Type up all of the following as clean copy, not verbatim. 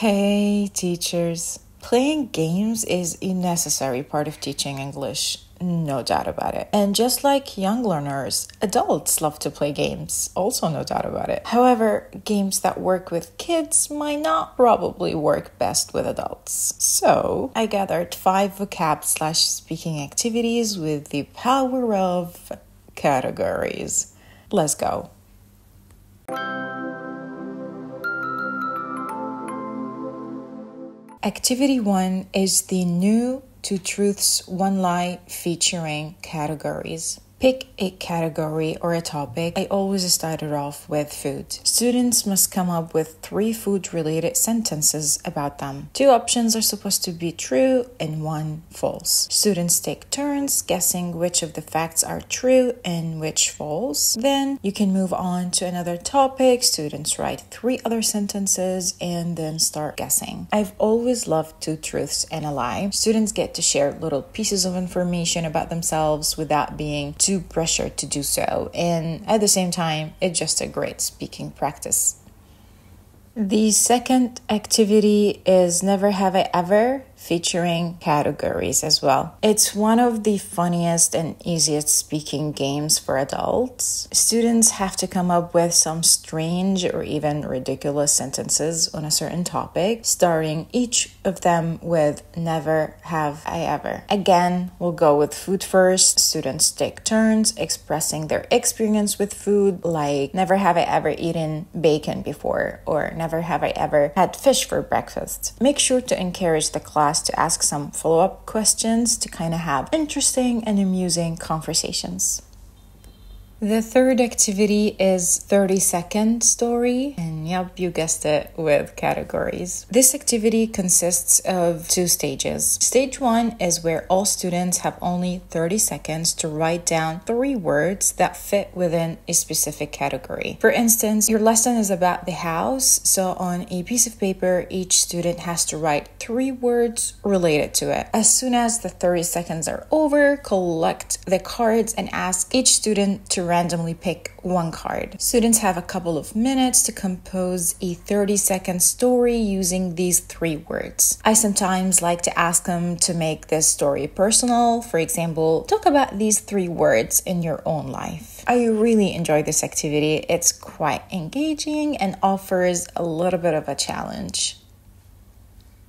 Hey teachers, playing games is a necessary part of teaching English, no doubt about it. And just like young learners, adults love to play games, also no doubt about it. However, games that work with kids might not probably work best with adults. So I gathered 5 vocab/speaking activities with the power of categories. Let's go. Activity 1 is the New to Truths One Lie featuring categories. Pick a category or a topic. I always started off with food. Students must come up with 3 food-related sentences about them. 2 options are supposed to be true and 1 false. Students take turns guessing which of the facts are true and which false. Then you can move on to another topic. Students write 3 other sentences and then start guessing. I've always loved 2 truths and a lie. Students get to share little pieces of information about themselves without being too pressured to do so, and at the same time, it's just a great speaking practice. The second activity is Never Have I Ever, featuring categories as well. It's one of the funniest and easiest speaking games for adults. Students have to come up with some strange or even ridiculous sentences on a certain topic, starting each of them with Never Have I Ever. Again, we'll go with food first. Students take turns expressing their experience with food, like never have I ever eaten bacon before, or never have I ever had fish for breakfast. Make sure to encourage the class to ask some follow-up questions to kind of have interesting and amusing conversations. The third activity is 30-second story, and yep, you guessed it, with categories. This activity consists of 2 stages. Stage 1 is where all students have only 30 seconds to write down 3 words that fit within a specific category. For instance, your lesson is about the house, so on a piece of paper, each student has to write 3 words related to it. As soon as the 30 seconds are over, collect the cards and ask each student to randomly pick 1 card. Students have a couple of minutes to compose a 30-second story using these 3 words. I sometimes like to ask them to make this story personal. For example, talk about these 3 words in your own life. I really enjoy this activity. It's quite engaging and offers a little bit of a challenge.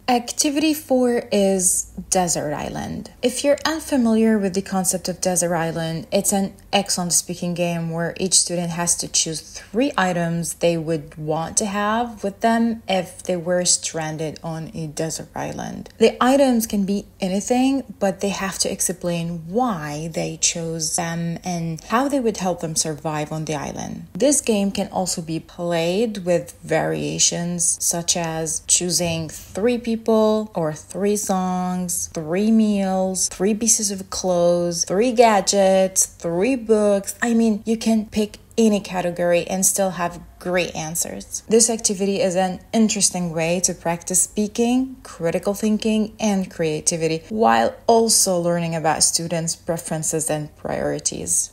Activity 4 is Desert Island. If you're unfamiliar with the concept of Desert Island, it's an excellent speaking game where each student has to choose 3 items they would want to have with them if they were stranded on a desert island. The items can be anything, but they have to explain why they chose them and how they would help them survive on the island. This game can also be played with variations such as choosing 3 people or 3 songs, 3 meals, 3 pieces of clothes, 3 gadgets, 3 books. I mean, you can pick any category and still have great answers. This activity is an interesting way to practice speaking, critical thinking, and creativity while also learning about students' preferences and priorities.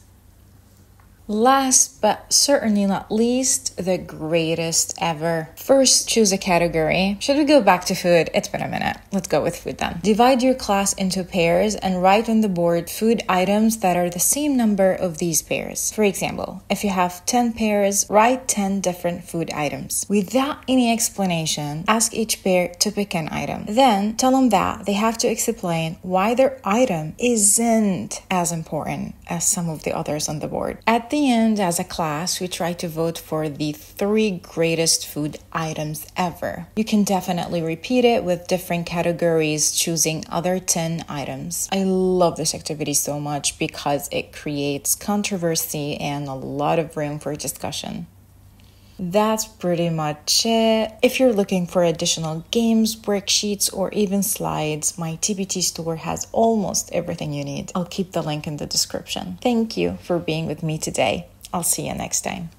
Last but certainly not least, the greatest ever. First, choose a category. Should we go back to food? It's been a minute. Let's go with food then. Divide your class into pairs and write on the board food items that are the same number of these pairs. For example, if you have 10 pairs, write 10 different food items. Without any explanation, ask each pair to pick an item. Then tell them that they have to explain why their item isn't as important as some of the others on the board. At the end, as a class, we try to vote for the 3 greatest food items ever. You can definitely repeat it with different categories, choosing other 10 items. I love this activity so much because it creates controversy and a lot of room for discussion. That's pretty much it. If you're looking for additional games, worksheets, or even slides, my TPT store has almost everything you need. I'll keep the link in the description. Thank you for being with me today. I'll see you next time.